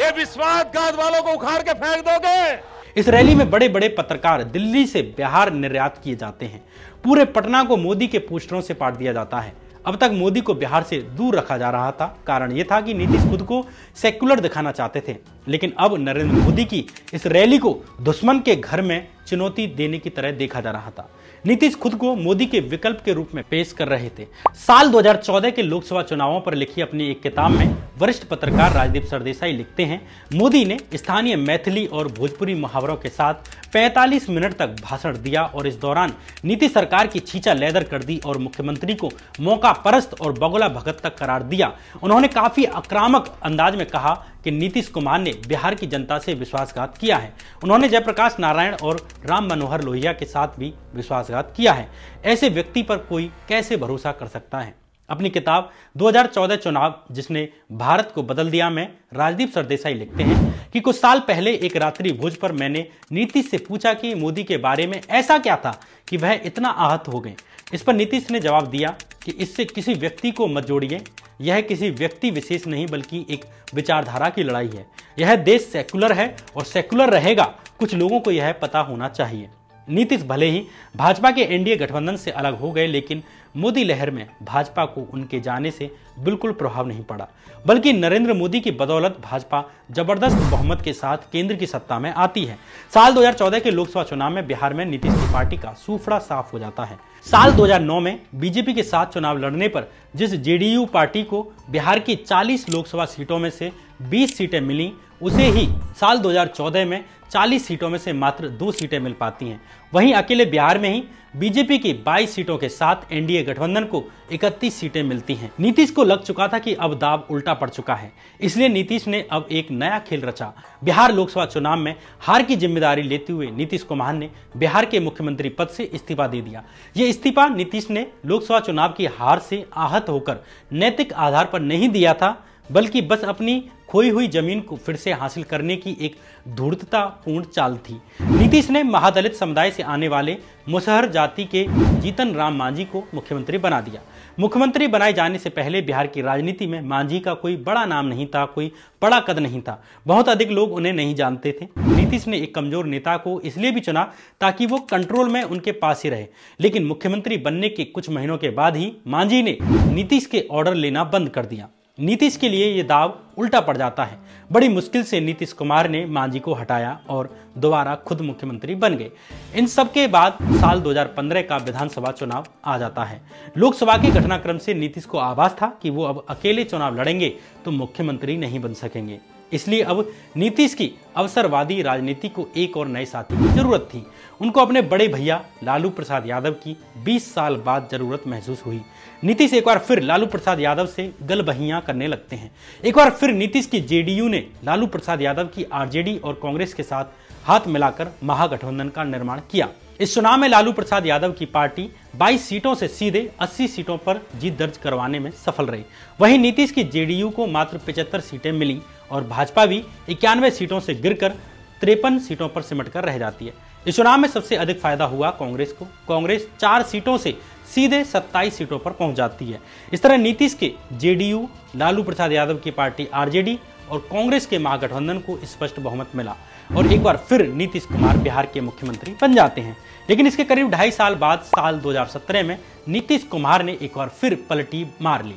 ये विश्वासघात वालों को उखाड़ के फेंक दोगे। इस रैली में बड़े बड़े पत्रकार दिल्ली से बिहार निर्यात किए जाते हैं। पूरे पटना को मोदी के पोस्टरों से पाट दिया जाता है। अब तक मोदी को बिहार से दूर रखा जा रहा था। कारण यह था कि नीतीश खुद को सेक्युलर दिखाना चाहते थे, लेकिन अब नरेंद्र मोदी की इस रैली को दुश्मन के घर में चुनौती देने की तरह देखा जा रहा था। नीतीश खुद को मोदी के विकल्प के रूप में पेश कर रहे थे। साल 2014 के लोकसभा चुनावों पर लिखी अपनी एक किताब में वरिष्ठ पत्रकार राजदीप सरदेसाई लिखते हैं, मोदी ने स्थानीय मैथिली और भोजपुरी मुहावरों के साथ 45 मिनट तक भाषण दिया और इस दौरान नीतीश सरकार की छींचा लैदर कर दी और मुख्यमंत्री को मौका परस्त और बगुला भगत तक करार दिया। उन्होंने काफी आक्रामक अंदाज में कहा कि नीतीश कुमार ने बिहार की जनता से विश्वासघात किया है। उन्होंने जयप्रकाश नारायण और राम मनोहर लोहिया के साथ भी विश्वासघात किया है। ऐसे व्यक्ति पर कोई कैसे भरोसा कर सकता है। अपनी किताब 2014 चुनाव जिसने भारत को बदल दिया में राजदीप सरदेसाई लिखते हैं कि कुछ साल पहले एक रात्रि भोज पर मैंने नीतीश से पूछा कि मोदी के बारे में ऐसा क्या था कि वह इतना आहत हो गए। इस पर नीतीश ने जवाब दिया कि इससे किसी व्यक्ति को मत जोड़िए, यह किसी व्यक्ति विशेष नहीं बल्कि एक विचारधारा की लड़ाई है। यह देश सेकुलर है और सेकुलर रहेगा, कुछ लोगों को यह पता होना चाहिए। नीतीश भले ही भाजपा के एनडीए गठबंधन से अलग हो गए, लेकिन मोदी लहर में भाजपा को उनके जाने से बिल्कुल प्रभाव नहीं पड़ा, बल्कि नरेंद्र मोदी की बदौलत भाजपा जबरदस्त बहुमत के साथ केंद्र की सत्ता में आती है। साल 2014 के लोकसभा चुनाव में बिहार में नीतीश की पार्टी का सूफड़ा साफ हो जाता है। साल 2009 में बीजेपी के साथ चुनाव लड़ने पर जिस जेडीयू पार्टी को बिहार की 40 लोकसभा सीटों में से 20 सीटें मिली, उसे ही साल 2014 में 40 सीटों में से मात्र 2 सीटें मिल पाती हैं। वहीं अकेले बिहार में ही बीजेपी की 22 सीटों के साथ एनडीए गठबंधन को 31 सीटें मिलती हैं। नीतीश को लग चुका था कि अब दाव उल्टा पड़ चुका है, इसलिए नीतीश ने अब एक नया खेल रचा। बिहार लोकसभा चुनाव में हार की जिम्मेदारी लेते हुए नीतीश कुमार ने बिहार के मुख्यमंत्री पद से इस्तीफा दे दिया। ये इस्तीफा नीतीश ने लोकसभा चुनाव की हार से आहत होकर नैतिक आधार पर नहीं दिया था, बल्कि बस अपनी खोई हुई जमीन को फिर से हासिल करने की एक धूर्ततापूर्ण चाल थी। नीतीश ने महादलित समुदाय से आने वाले मुसहर जाति के जीतन राम मांझी को मुख्यमंत्री बना दिया। मुख्यमंत्री बनाए जाने से पहले बिहार की राजनीति में मांझी का कोई बड़ा नाम नहीं था, कोई बड़ा कद नहीं था, बहुत अधिक लोग उन्हें नहीं जानते थे। नीतीश ने एक कमजोर नेता को इसलिए भी चुना ताकि वो कंट्रोल में उनके पास ही रहे, लेकिन मुख्यमंत्री बनने के कुछ महीनों के बाद ही मांझी ने नीतीश के ऑर्डर लेना बंद कर दिया। नीतीश के लिए ये दाव उल्टा पड़ जाता है। बड़ी मुश्किल से नीतीश कुमार ने मांझी को हटाया और दोबारा खुद मुख्यमंत्री बन गए। इन सब के बाद साल 2015 का विधानसभा चुनाव आ जाता है। लोकसभा के घटनाक्रम से नीतीश को आभास था कि वो अब अकेले चुनाव लड़ेंगे तो मुख्यमंत्री नहीं बन सकेंगे, इसलिए अब नीतीश की अवसरवादी राजनीति को एक और नए साथी की जरूरत थी। उनको अपने बड़े भैया लालू प्रसाद यादव की 20 साल बाद जरूरत महसूस हुई। नीतीश एक बार फिर लालू प्रसाद यादव से गलबहियां करने लगते हैं। एक बार फिर नीतीश की जेडीयू ने लालू प्रसाद यादव की आरजेडी और कांग्रेस के साथ हाथ मिलाकर महागठबंधन का निर्माण किया। इस चुनाव में लालू प्रसाद यादव की पार्टी 22 सीटों से सीधे 80 सीटों पर जीत दर्ज करवाने में सफल रही। वहीं नीतीश की जेडीयू को मात्र 75 सीटें मिली और भाजपा भी 91 सीटों से गिरकर 53 सीटों पर सिमटकर रह जाती है। इस चुनाव में सबसे अधिक फायदा हुआ कांग्रेस को। कांग्रेस 4 सीटों से सीधे 27 सीटों पर पहुंच जाती है। इस तरह नीतीश के जेडीयू, लालू प्रसाद यादव की पार्टी आरजेडी और कांग्रेस के महागठबंधन को स्पष्ट बहुमत मिला और एक बार फिर नीतीश कुमार बिहार के मुख्यमंत्री बन जाते हैं। लेकिन इसके करीब 2.5 साल बाद साल 2017 में नीतीश कुमार ने एक बार फिर पलटी मार ली।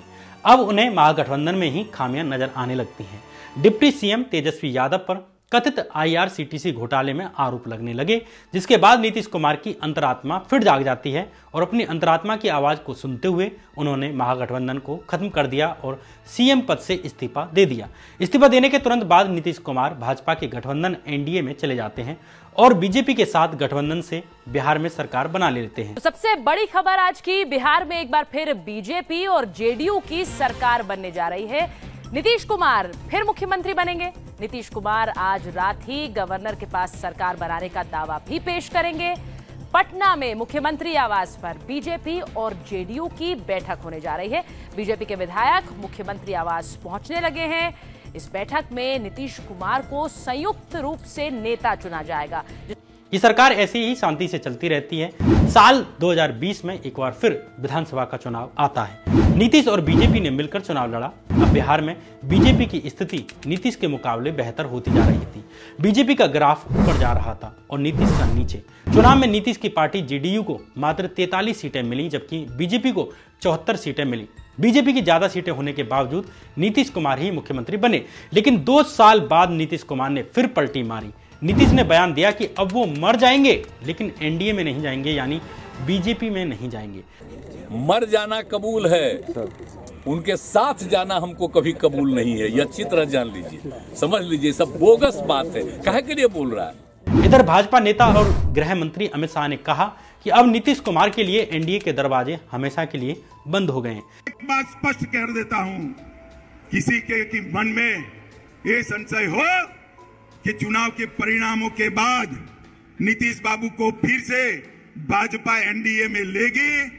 अब उन्हें महागठबंधन में ही खामियां नजर आने लगती हैं। डिप्टी सीएम तेजस्वी यादव पर कथित आईआरसीटीसी घोटाले में आरोप लगने लगे, जिसके बाद नीतीश कुमार की अंतरात्मा फिर जाग जाती है और अपनी अंतरात्मा की आवाज को सुनते हुए उन्होंने महागठबंधन को खत्म कर दिया और सीएम पद से इस्तीफा दे दिया। इस्तीफा देने के तुरंत बाद नीतीश कुमार भाजपा के गठबंधन एनडीए में चले जाते हैं और बीजेपी के साथ गठबंधन से बिहार में सरकार बना लेते हैं। सबसे बड़ी खबर आज की, बिहार में एक बार फिर बीजेपी और जेडीयू की सरकार बनने जा रही है। नीतीश कुमार फिर मुख्यमंत्री बनेंगे। नीतीश कुमार आज रात ही गवर्नर के पास सरकार बनाने का दावा भी पेश करेंगे। पटना में मुख्यमंत्री आवास पर बीजेपी और जेडीयू की बैठक होने जा रही है। बीजेपी के विधायक मुख्यमंत्री आवास पहुंचने लगे हैं। इस बैठक में नीतीश कुमार को संयुक्त रूप से नेता चुना जाएगा। ये सरकार ऐसी ही शांति से चलती रहती है। साल 2020 में एक बार फिर विधानसभा का चुनाव आता है। नीतीश और बीजेपी ने मिलकर चुनाव लड़ा। अब बिहार में बीजेपी की स्थिति नीतीश के मुकाबले बेहतर होती जा रही थी। बीजेपी का ग्राफ ऊपर जा रहा था और नीतीश का नीचे। चुनाव में नीतीश की पार्टी जेडीयू को मात्र 43 सीटें मिली, जबकि बीजेपी को 74 सीटें मिली। बीजेपी की ज्यादा सीटें होने के बावजूद नीतीश कुमार ही मुख्यमंत्री बने। लेकिन 2 साल बाद नीतीश कुमार ने फिर पलटी मारी। नीतीश ने बयान दिया कि अब वो मर जाएंगे, लेकिन एनडीए में नहीं जाएंगे, यानी बीजेपी में नहीं जाएंगे। मर जाना कबूल है, उनके साथ जाना हमको कभी कबूल नहीं है। ये अच्छी तरह जान लीजिए, समझ लीजिए, सब बोगस बात है। काहे के लिए बोल रहा है? इधर भाजपा नेता और गृह मंत्री अमित शाह ने कहा कि अब नीतीश कुमार के लिए एनडीए के दरवाजे हमेशा के लिए बंद हो गए हैं। एक बात स्पष्ट कह देता हूँ, किसी के मन में ये संशय हो कि चुनाव के परिणामों के बाद नीतीश बाबू को फिर से भाजपा एनडीए में लेगी,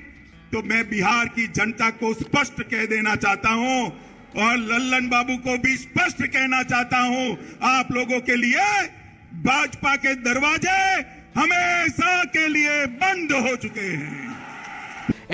तो मैं बिहार की जनता को स्पष्ट कह देना चाहता हूं और लल्लन बाबू को भी स्पष्ट कहना चाहता हूं, आप लोगों के लिए भाजपा के दरवाजे हमेशा के लिए बंद हो चुके हैं।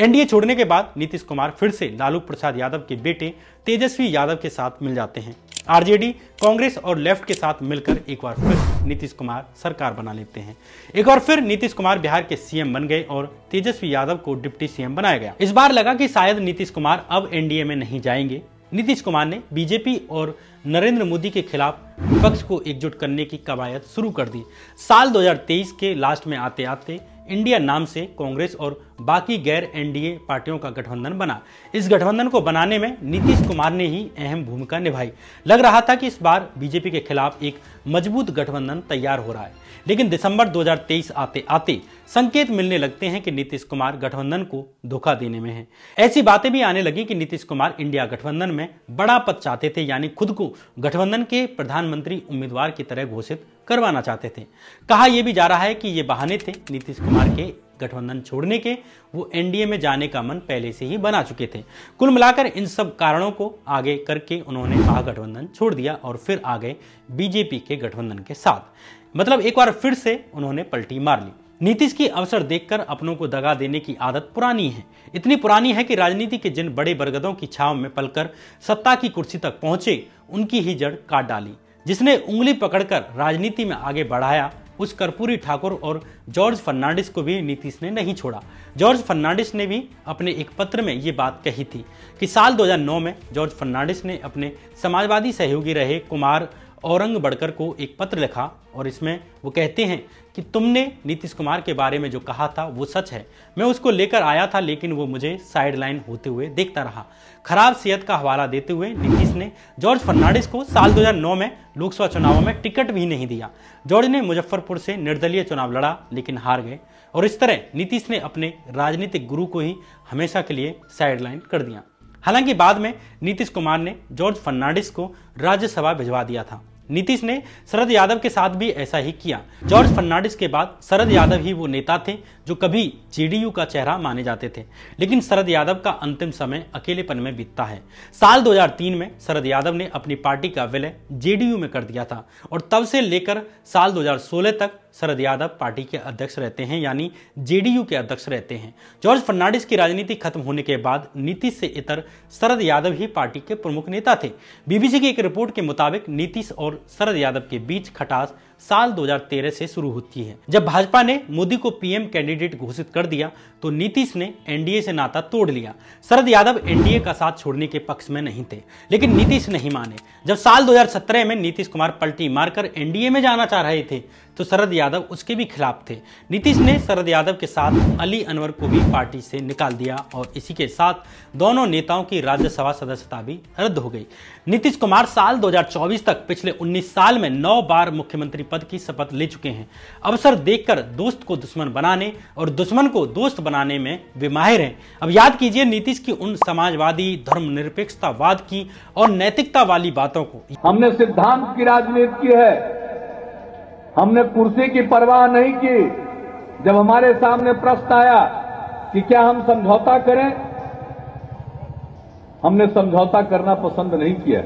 एनडीए छोड़ने के बाद नीतीश कुमार फिर से लालू प्रसाद यादव के बेटे तेजस्वी यादव के साथ मिल जाते हैं। आरजेडी, कांग्रेस और लेफ्ट के साथ मिलकर एक बार फिर नीतीश कुमार सरकार बना लेते हैं। एक बार फिर नीतीश कुमार बिहार के सीएम बन गए और तेजस्वी यादव को डिप्टी सीएम बनाया गया। इस बार लगा कि शायद नीतीश कुमार अब एनडीए में नहीं जाएंगे। नीतीश कुमार ने बीजेपी और नरेंद्र मोदी के खिलाफ विपक्ष को एकजुट करने की कवायद शुरू कर दी। साल 2023 के लास्ट में आते आते इंडिया नाम से कांग्रेस और बाकी गैर एनडीए पार्टियों का गठबंधन बना। इस गठबंधन को बनाने में नीतीश कुमार ने ही अहम भूमिका निभाई। लग रहा था कि इस बार बीजेपी के खिलाफ एक मजबूत गठबंधन तैयार हो रहा है। लेकिन दिसंबर 2023 आते आते संकेत मिलने लगते हैं कि नीतीश कुमार गठबंधन को धोखा देने में है। ऐसी बातें भी आने लगी कि नीतीश कुमार इंडिया गठबंधन में बड़ा पद चाहते थे, यानी खुद को गठबंधन के प्रधानमंत्री उम्मीदवार की तरह घोषित करवाना चाहते थे। कहा यह भी जा रहा है कि ये बहाने थे नीतीश कुमार के गठबंधन छोड़ने के, वो एनडीए में जाने का मन पहले से ही बना चुके थे। कुल मिलाकर इन सब कारणों को आगे करके उन्होंने महागठबंधन छोड़ दिया और फिर आ गए बीजेपी के गठबंधन के साथ। मतलब एक बार फिर से उन्होंने पलटी मार ली। नीतीश की अवसर देखकर अपनों को दगा देने की आदत पुरानी है। इतनी पुरानी है कि राजनीति के जिन बड़े बरगदों की छाव में पलकर सत्ता की कुर्सी तक पहुंचे, उनकी ही जड़ काट डाली। जिसने उंगली पकड़कर राजनीति में आगे बढ़ाया, उस कर्पूरी ठाकुर और जॉर्ज फर्नांडिस को भी नीतीश ने नहीं छोड़ा। जॉर्ज फर्नांडिस ने भी अपने एक पत्र में ये बात कही थी कि साल 2009 में जॉर्ज फर्नांडिस ने अपने समाजवादी सहयोगी रहे कुमार औरंगबड़कर को एक पत्र लिखा और इसमें वो कहते हैं कि तुमने नीतीश कुमार के बारे में जो कहा था वो सच है। मैं उसको लेकर आया था, लेकिन वो मुझे साइडलाइन होते हुए देखता रहा। खराब सेहत का हवाला देते हुए नीतीश ने जॉर्ज फर्नांडिस को साल 2009 में लोकसभा चुनावों में टिकट भी नहीं दिया। जॉर्ज ने मुजफ्फरपुर से निर्दलीय चुनाव लड़ा, लेकिन हार गए और इस तरह नीतीश ने अपने राजनीतिक गुरु को ही हमेशा के लिए साइडलाइन कर दिया। हालांकि बाद में नीतीश कुमार ने जॉर्ज फर्नांडिस को राज्यसभा भिजवा दिया था। नीतीश ने शरद यादव के साथ भी ऐसा ही किया। जॉर्ज फर्नांडिस के बाद शरद यादव ही वो नेता थे जो कभी जेडीयू का चेहरा माने जाते थे, लेकिन शरद यादव का अंतिम समय अकेलेपन में बीतता है। साल 2003 में शरद यादव ने अपनी पार्टी का विलय जेडीयू में कर दिया था और तब से लेकर साल 2016 तक शरद यादव पार्टी के अध्यक्ष रहते हैं, यानी जेडीयू के अध्यक्ष रहते हैं। जॉर्ज फर्नांडिस की राजनीति खत्म होने के बाद नीतीश से इतर शरद यादव ही पार्टी के प्रमुख नेता थे। बीबीसी की एक रिपोर्ट के मुताबिक नीतीश और शरद यादव के बीच खटास साल 2013 से शुरू होती है, जब भाजपा ने मोदी को पीएम कैंडिडेट घोषित कर दिया तो नीतीश ने एनडीए से नाता तोड़ लिया। शरद यादव एनडीए का साथ छोड़ने के पक्ष में नहीं थे, लेकिन नीतीश नहीं माने। जब साल 2017 में नीतीश कुमार पलटी मारकर एनडीए में जाना चाह रहे थे तो शरद यादव उसके भी खिलाफ थे। नीतीश ने शरद यादव के साथ अली अनवर को भी पार्टी से निकाल दिया और इसी के साथ दोनों नेताओं की राज्यसभा सदस्यता भी रद्द हो गई। नीतीश कुमार साल 2024 तक पिछले 19 साल में 9 बार मुख्यमंत्री पद की शपथ ले चुके हैं। अवसर देखकर दोस्त को दुश्मन बनाने और दुश्मन को दोस्त बनाने में वे माहिर हैं। अब याद कीजिए नीतीश की उन समाजवादी, धर्मनिरपेक्षतावाद की और नैतिकता वाली बातों को। हमने सिद्धांत की राजनीति की है, हमने कुर्सी की परवाह नहीं की। जब हमारे सामने प्रश्न आया कि क्या हम समझौता करें, हमने समझौता करना पसंद नहीं किया।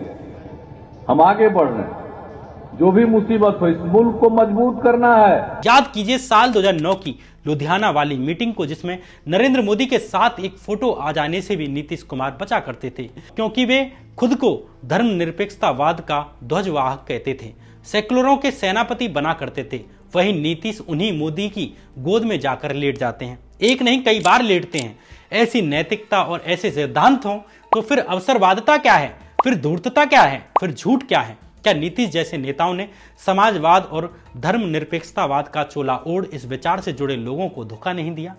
हम आगे बढ़ रहे हैं, जो भी मुसीबत हो इस मुल्क को मजबूत करना है। याद कीजिए साल 2009 की लुधियाना वाली मीटिंग को, जिसमें नरेंद्र मोदी के साथ एक फोटो आ जाने से भी नीतीश कुमार बचा करते थे, क्योंकि वे खुद को धर्मनिरपेक्षतावाद का ध्वजवाहक कहते थे, सेक्युलरों के सेनापति बना करते थे। वहीं नीतीश उन्हीं मोदी की गोद में जाकर लेट जाते हैं, एक नहीं कई बार लेटते हैं। ऐसी नैतिकता और ऐसे सिद्धांत हो तो फिर अवसरवादिता क्या है, फिर धूर्तता क्या है, फिर झूठ क्या है। क्या नीतीश जैसे नेताओं ने समाजवाद और धर्मनिरपेक्षतावाद का चोला ओढ़ इस विचार से जुड़े लोगों को धोखा नहीं दिया?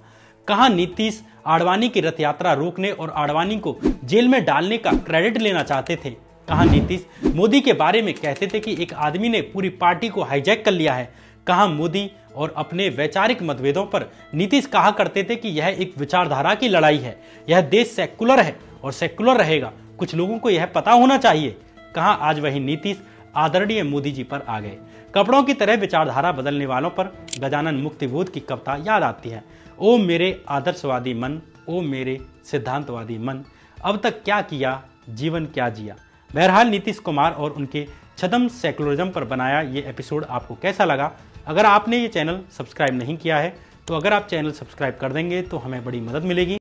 कहां नीतीश आडवाणी की रथ यात्रा रोकने और आडवाणी को जेल में डालने का क्रेडिट लेना चाहते थे? कहां नीतीश मोदी के बारे में कहते थे कि एक आदमी ने पूरी पार्टी को हाईजैक कर लिया है? कहां मोदी और अपने वैचारिक मतभेदों पर नीतीश कहा करते थे कि यह एक विचारधारा की लड़ाई है, यह देश सेक्युलर है और सेक्युलर रहेगा, कुछ लोगों को यह पता होना चाहिए। कहां आज वही नीतीश आदरणीय मोदी जी पर आ गए। कपड़ों की तरह विचारधारा बदलने वालों पर गजानन मुक्तिबोध की कविता याद आती है। ओ मेरे आदर्शवादी मन, ओ मेरे सिद्धांतवादी मन, अब तक क्या किया, जीवन क्या जिया। बहरहाल नीतीश कुमार और उनके छदम सेकुलरिज्म पर बनाया ये एपिसोड आपको कैसा लगा? अगर आपने ये चैनल सब्सक्राइब नहीं किया है तो अगर आप चैनल सब्सक्राइब कर देंगे तो हमें बड़ी मदद मिलेगी।